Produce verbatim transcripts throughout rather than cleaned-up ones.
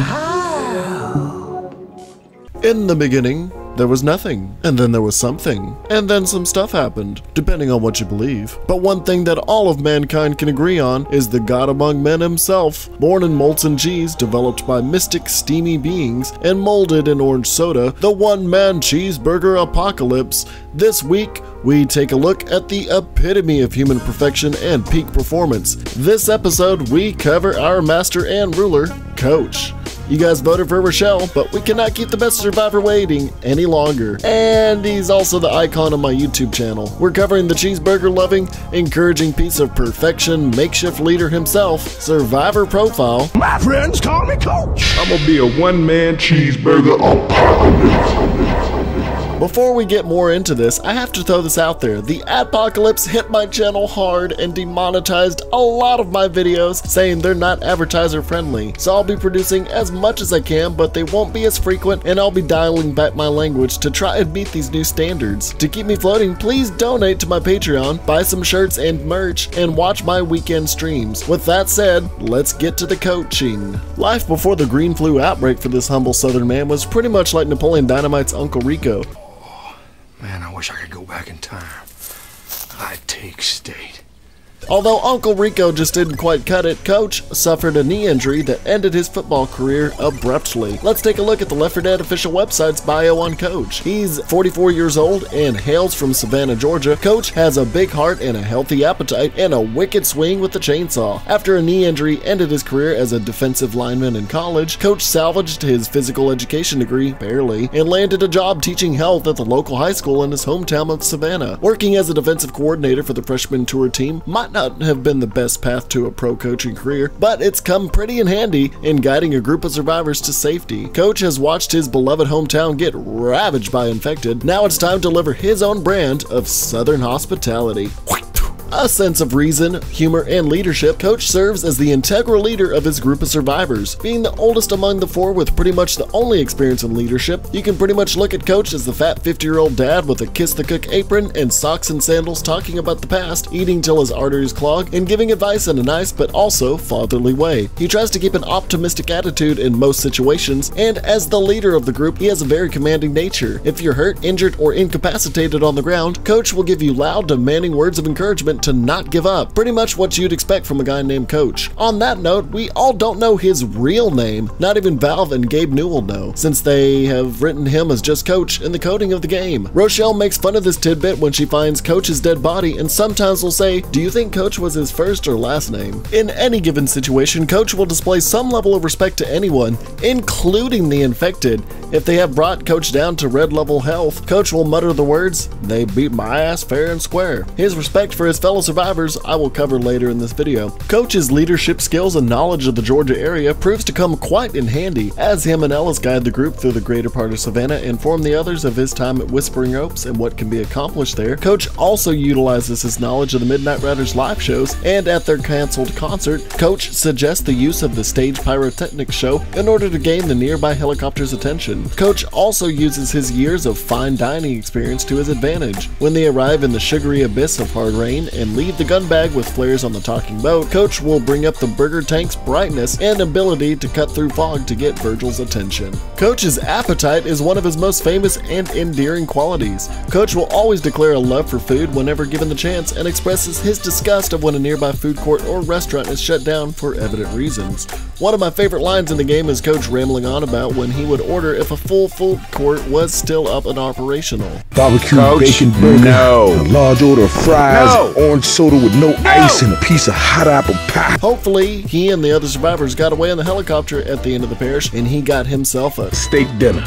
Wow. In the beginning, there was nothing, and then there was something, and then some stuff happened, depending on what you believe. But one thing that all of mankind can agree on is the God among men himself, born in molten cheese, developed by mystic steamy beings, and molded in orange soda, the one-man cheeseburger apocalypse. This week, we take a look at the epitome of human perfection and peak performance. This episode, we cover our master and ruler, Coach. You guys voted for Rochelle, but we cannot keep the best survivor waiting any longer. And he's also the icon of my YouTube channel. We're covering the cheeseburger-loving, encouraging piece of perfection makeshift leader himself, Survivor Profile. My friends call me Coach. I'm gonna be a one-man cheeseburger apocalypse. Before we get more into this, I have to throw this out there. The Adpocalypse hit my channel hard and demonetized a lot of my videos, saying they're not advertiser friendly. So I'll be producing as much as I can, but they won't be as frequent, and I'll be dialing back my language to try and meet these new standards. To keep me floating, please donate to my Patreon, buy some shirts and merch, and watch my weekend streams. With that said, let's get to the coaching. Life before the green flu outbreak for this humble southern man was pretty much like Napoleon Dynamite's Uncle Rico. Man, I wish I could go back in time. I'd take state. Although Uncle Rico just didn't quite cut it, Coach suffered a knee injury that ended his football career abruptly. Let's take a look at the Left four Dead official website's bio on Coach. He's forty-four years old and hails from Savannah, Georgia. Coach has a big heart and a healthy appetite and a wicked swing with the chainsaw. After a knee injury ended his career as a defensive lineman in college, Coach salvaged his physical education degree, barely, and landed a job teaching health at the local high school in his hometown of Savannah. Working as a defensive coordinator for the freshman tour team might not have been the best path to a pro coaching career, but it's come pretty in handy in guiding a group of survivors to safety. Coach has watched his beloved hometown get ravaged by infected. Now it's time to deliver his own brand of Southern hospitality. A sense of reason, humor, and leadership, Coach serves as the integral leader of his group of survivors. Being the oldest among the four with pretty much the only experience in leadership, you can pretty much look at Coach as the fat fifty-year-old dad with a kiss-the-cook apron and socks and sandals talking about the past, eating till his arteries clog, and giving advice in a nice but also fatherly way. He tries to keep an optimistic attitude in most situations, and as the leader of the group, he has a very commanding nature. If you're hurt, injured, or incapacitated on the ground, Coach will give you loud, demanding words of encouragement to not give up. Pretty much what you'd expect from a guy named Coach. On that note, we all don't know his real name. Not even Valve and Gabe Newell know, since they have written him as just Coach in the coding of the game. Rochelle makes fun of this tidbit when she finds Coach's dead body and sometimes will say, "Do you think Coach was his first or last name?" In any given situation, Coach will display some level of respect to anyone, including the infected. If they have brought Coach down to red level health, Coach will mutter the words, "They beat my ass fair and square." His respect for his fellow survivors I will cover later in this video. Coach's leadership skills and knowledge of the Georgia area proves to come quite in handy, as him and Ellis guide the group through the greater part of Savannah and inform the others of his time at Whispering Oaks and what can be accomplished there. Coach also utilizes his knowledge of the Midnight Riders live shows, and at their canceled concert, Coach suggests the use of the stage pyrotechnics show in order to gain the nearby helicopter's attention. Coach also uses his years of fine dining experience to his advantage. When they arrive in the sugary abyss of hard rain and leave the gun bag with flares on the talking boat, Coach will bring up the burger tank's brightness and ability to cut through fog to get Virgil's attention. Coach's appetite is one of his most famous and endearing qualities. Coach will always declare a love for food whenever given the chance and expresses his disgust of when a nearby food court or restaurant is shut down for evident reasons. One of my favorite lines in the game is Coach rambling on about when he would order if a full food court was still up and operational. Barbecue, Coach, bacon burger, no. A large order of fries, no. Orange soda with no, no ice, and a piece of hot apple pie. Hopefully, he and the other survivors got away in the helicopter at the end of the parish, and he got himself a steak dinner.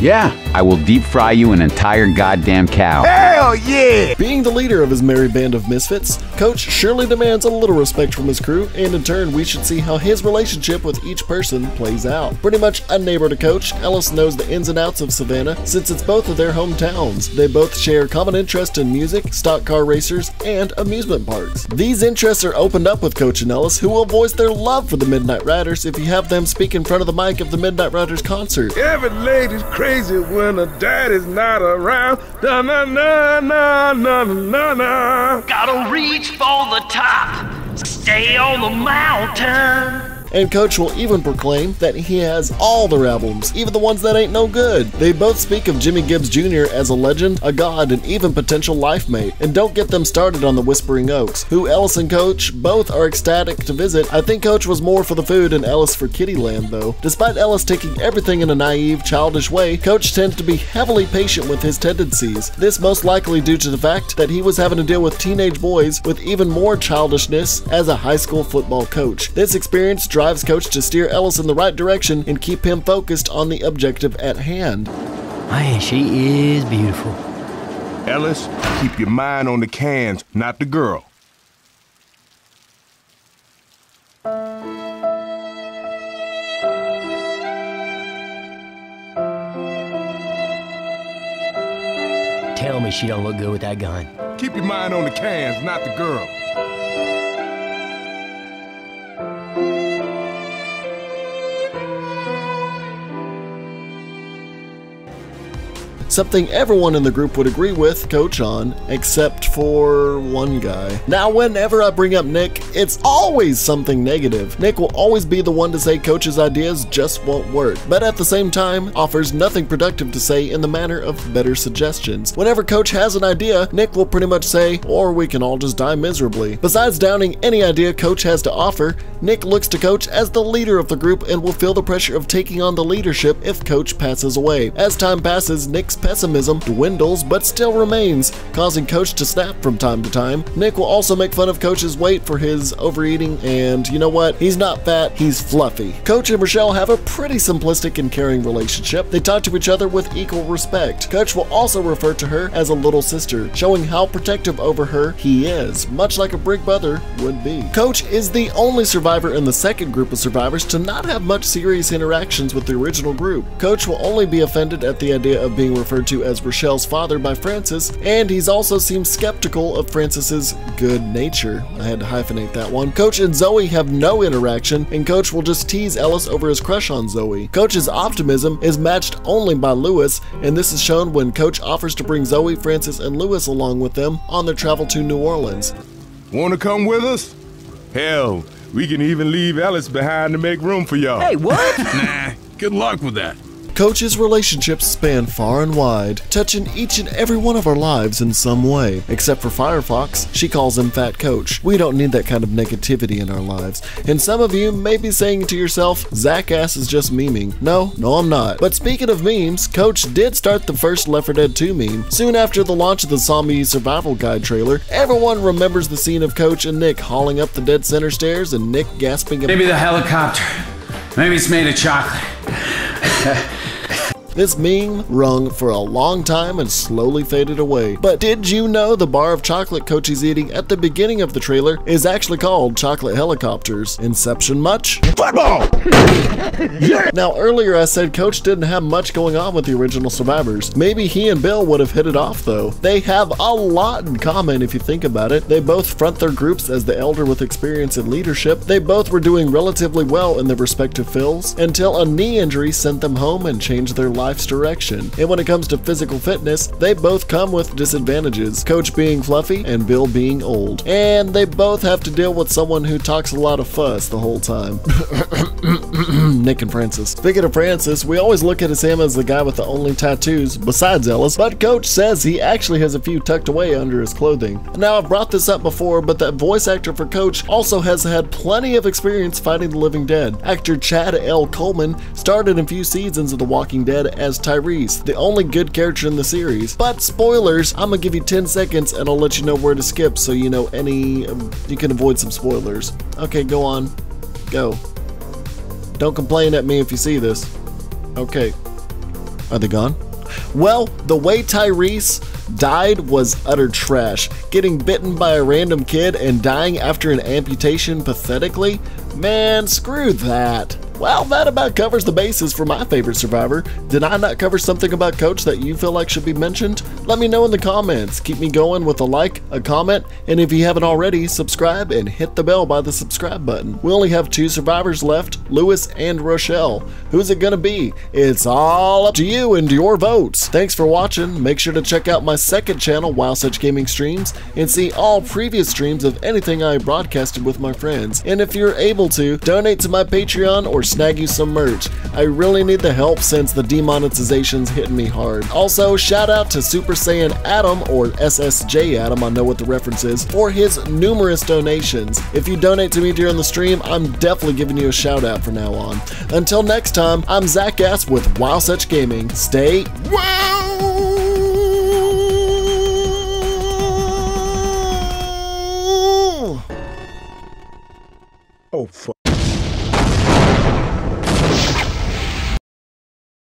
Yeah, I will deep fry you an entire goddamn cow. Hell yeah! Being the leader of his merry band of misfits, Coach surely demands a little respect from his crew, and in turn we should see how his relationship with each person plays out. Pretty much a neighbor to Coach, Ellis knows the ins and outs of Savannah since it's both of their hometowns. They both share common interest in music, stock car racers, and amusement parks. These interests are opened up with Coach and Ellis, who will voice their love for the Midnight Riders if you have them speak in front of the mic of the Midnight Riders concert. Every lady's crazy. Crazy when a daddy's not around. Na na na na na na na. Gotta reach for the top. Stay on the mountain. and Coach will even proclaim that he has all their albums, even the ones that ain't no good. They both speak of Jimmy Gibbs Junior as a legend, a god, and even potential life mate. And don't get them started on the Whispering Oaks, who Ellis and Coach both are ecstatic to visit. I think Coach was more for the food and Ellis for Kittyland, though. Despite Ellis taking everything in a naive, childish way, Coach tends to be heavily patient with his tendencies. This most likely due to the fact that he was having to deal with teenage boys with even more childishness as a high school football coach. This experience drives Coach to steer Ellis in the right direction and keep him focused on the objective at hand. Man, she is beautiful. Ellis, keep your mind on the cans, not the girl. Tell me she don't look good with that gun. Keep your mind on the cans, not the girl. Something everyone in the group would agree with Coach on, except for one guy. Now, whenever I bring up Nick, it's always something negative. Nick will always be the one to say Coach's ideas just won't work, but at the same time, offers nothing productive to say in the manner of better suggestions. Whenever Coach has an idea, Nick will pretty much say, or we can all just die miserably. Besides downing any idea Coach has to offer, Nick looks to Coach as the leader of the group and will feel the pressure of taking on the leadership if Coach passes away. As time passes, Nick's pessimism dwindles but still remains, causing Coach to snap from time to time. Nick will also make fun of Coach's weight for his overeating, and you know what? He's not fat, he's fluffy. Coach and Rochelle have a pretty simplistic and caring relationship. They talk to each other with equal respect. Coach will also refer to her as a little sister, showing how protective over her he is, much like a big brother would be. Coach is the only survivor in the second group of survivors to not have much serious interactions with the original group. Coach will only be offended at the idea of being referred to as Rochelle's father by Francis, and he's also seems skeptical of Francis's good nature. I had to hyphenate that one. Coach and Zoe have no interaction, and Coach will just tease Ellis over his crush on Zoe. Coach's optimism is matched only by Lewis, and this is shown when Coach offers to bring Zoe, Francis, and Lewis along with them on their travel to New Orleans. Want to come with us? Hell, we can even leave Ellis behind to make room for y'all. Hey, what? Nah, good luck with that. Coach's relationships span far and wide, touching each and every one of our lives in some way. Except for Firefox, she calls him Fat Coach. We don't need that kind of negativity in our lives. And some of you may be saying to yourself, Zach Gass is just memeing. No, no I'm not. But speaking of memes, Coach did start the first Left four Dead two meme. Soon after the launch of the Zombie Survival Guide trailer, everyone remembers the scene of Coach and Nick hauling up the dead center stairs and Nick gasping. Maybe the helicopter. Maybe it's made of chocolate. This meme rung for a long time and slowly faded away. But did you know the bar of chocolate Coach is eating at the beginning of the trailer is actually called Chocolate Helicopters? Inception much? Football! Yeah. Now earlier I said Coach didn't have much going on with the original survivors. Maybe he and Bill would have hit it off though. They have a lot in common if you think about it. They both front their groups as the elder with experience and leadership. They both were doing relatively well in their respective fields until a knee injury sent them home and changed their lives. Life's direction. And when it comes to physical fitness, they both come with disadvantages, Coach being fluffy and Bill being old. And they both have to deal with someone who talks a lot of fuss the whole time. Nick and Francis. Speaking of Francis, we always look at him as the guy with the only tattoos, besides Ellis, but Coach says he actually has a few tucked away under his clothing. Now, I've brought this up before, but that voice actor for Coach also has had plenty of experience fighting the living dead. Actor Chad L Coleman started in few seasons of The Walking Dead as Tyrese, the only good character in the series. But spoilers, I'm gonna give you ten seconds and I'll let you know where to skip so you know any, um, you can avoid some spoilers. Okay, go on, go. Don't complain at me if you see this. Okay, are they gone? Well, the way Tyrese died was utter trash. Getting bitten by a random kid and dying after an amputation pathetically? Man, screw that. Well, that about covers the bases for my favorite survivor. Did I not cover something about Coach that you feel like should be mentioned? Let me know in the comments. Keep me going with a like, a comment, and if you haven't already, subscribe and hit the bell by the subscribe button. We only have two survivors left, Lewis and Rochelle. Who's it gonna be? It's all up to you and your votes. Thanks for watching. Make sure to check out my second channel, Wow Such Gaming Streams, and see all previous streams of anything I broadcasted with my friends. And if you're able to, donate to my Patreon or snag you some merch. I really need the help since the demonetization's hitting me hard. Also, shout out to Super Saiyan Adam, or S S J Adam, I know what the reference is, for his numerous donations. If you donate to me during the stream, I'm definitely giving you a shout out from now on. Until next time, I'm Zach Gass with Wow Such Gaming. Stay wow! Oh, fuck.